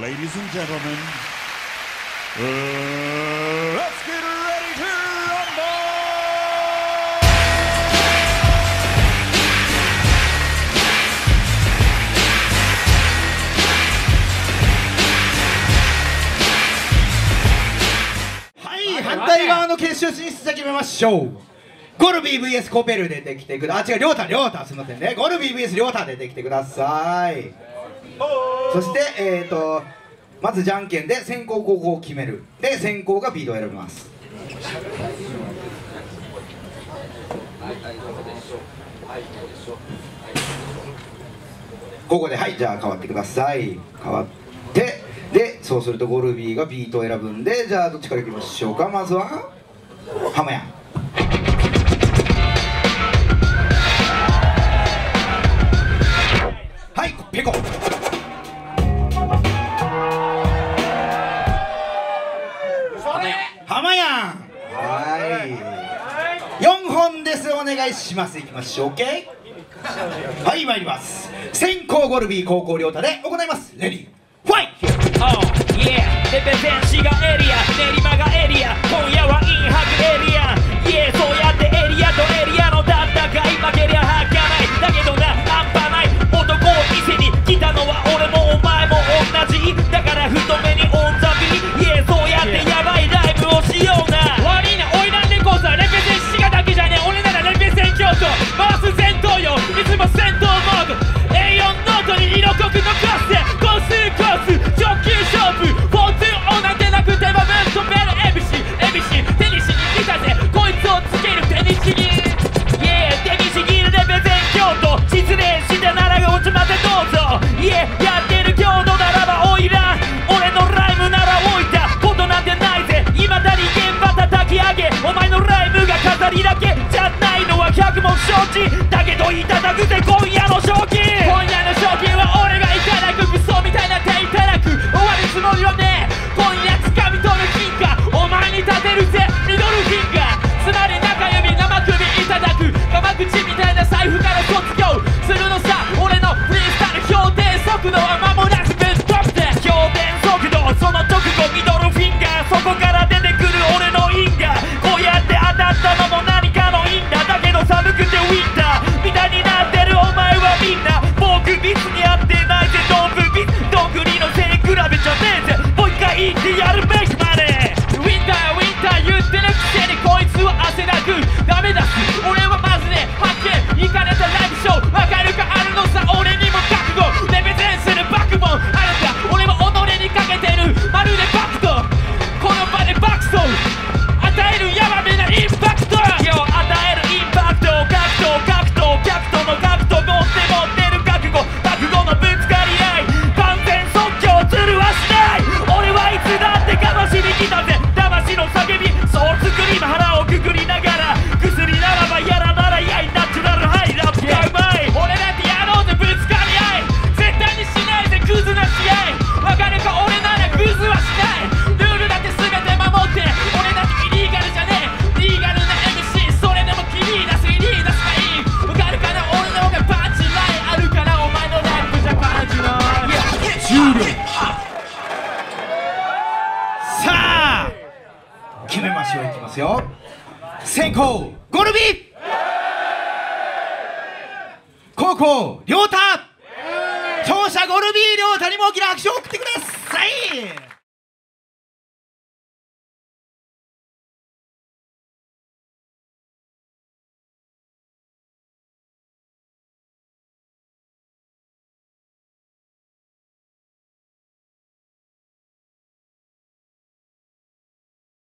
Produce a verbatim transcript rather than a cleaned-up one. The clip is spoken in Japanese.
Ladies and gentlemen, uh, let's get ready to rumble! はい、反対側の決勝進出者決めましょう。ゴルビー ブイエス コペル出てきてください。あ、違う、りょうた、りょうた、すいませんね。ゴルビー ブイエス りょうた出てきてください。そして、えーと、まずじゃんけんで先攻後攻を決める。で、先攻がビードを選びます。ここで、はい、じゃあ変わってください。変わって、で、そうするとゴルビーがビートを選ぶんで、じゃあどっちからいきましょうか。まずは、ハマヤン。はい、ペコ。ハマヤン。はい。四本です。お願いします。いきましょう。オッケー。はい、参ります。先攻ゴルビー、後攻りょうたで行います。レディー。ファイト。Oh yeah。レペゼンシがエリア、練馬がエリア、今夜はインハグエリア。Yeah、そうやってエリアとエリアの戦い負けりゃはかない。だけどな、半端ない。男を見せに来たのは俺もお前も同じだから太めにオンザビー、イエーそうやってヤバいライブをしような。悪いなオイランレコーズはレペゼン滋賀だけじゃねえ、俺ならレペゼン京都バース戦闘よ、いつも戦闘モード エーよん ノートに色濃く残してコースコース上級勝負 フォーツーオー なんてなくてもムーンとベルエビシエビシ手にしに来たぜ、こいつをつける手にしにイエー手にしにレペゼン京都失礼したなら落ちまでどうぞ、いえ、やってる強度ならばおいら俺のライムなら置いたことなんてないぜ、いまだに現場叩き上げお前のライムが飾りだけじゃないのは百も承知だけどいただくぜ今夜の賞金、今夜の賞金は俺がいただくクソみたいな手いただく終わるつもりよね、今夜掴み取る金貨お前に立てるぜミドルフィンガー、つまり中指生首いただく甘口みたいな財布から卒業するのさ俺のフリースタイル氷点速度は間もなくぶっ飛んで氷点速度その直後ミドルフィンガーそこから出てくる俺のインガー、こうやって当たったのも何かのインだだけど寒くてウィンターみたいになってるお前はみんな僕ビスに合ってないぜドンブビスどんぐりの背に比べちゃねえぜもう一回言ってやるべきまでウィンターウィンター言ってるくせにこいつは汗なくダメだ俺はまずね発見いかれたライブショーわかるかあるのさ俺にも覚悟レベゼンするバックボーンあるか俺も己にかけてるまるでバクトこの場でバクソン与えるヤバめなインパクトよ与えるインパクトを格闘格闘格闘の格闘持って持ってる覚悟覚悟のぶつかり合い完全即興ずるはしない俺はいつだってかましに来たぜ魂の叫びソースクリーム腹をくくりながら薬ならばやらならやいナチュラルハイラップがうまい俺なんてやろうぜぶつかり合い絶対にしないぜクズな試合わかるか俺ならクズはしないルールだって全て守って俺なんてイリーガルじゃねえリーガルな エムシー それでもキリー出すイリー出すがいいわかるかな俺の方がパンチラインあるからお前のライブじゃパンチライン終了さあ決めましょういきますよ先攻ゴルビー高校りょうた勝者ゴルビーりょうたにも大きな拍手を送ってください。